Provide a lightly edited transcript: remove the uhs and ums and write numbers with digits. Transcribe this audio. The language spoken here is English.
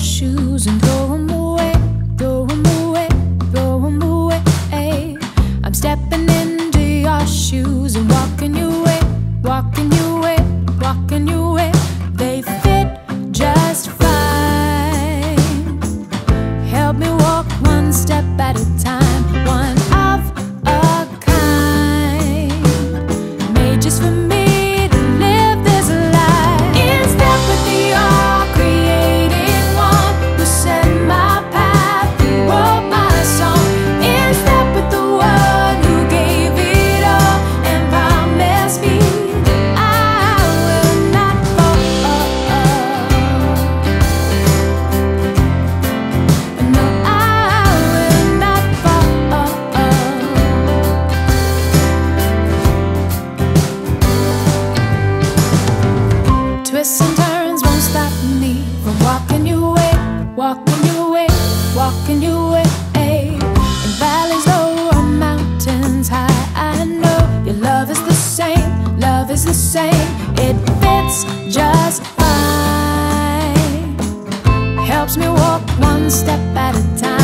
Shoes and throw them away, throw them away. I'm stepping into your shoes and walking your way, walking your way, walking your way. They fit just fine. Help me walk one step at a time, one of a kind, made just for me. Twists and turns won't stop me from walking your way, walking your way, walking your way. In valleys low or mountains high, I know your love is the same, love is the same. It fits just fine. Helps me walk one step at a time.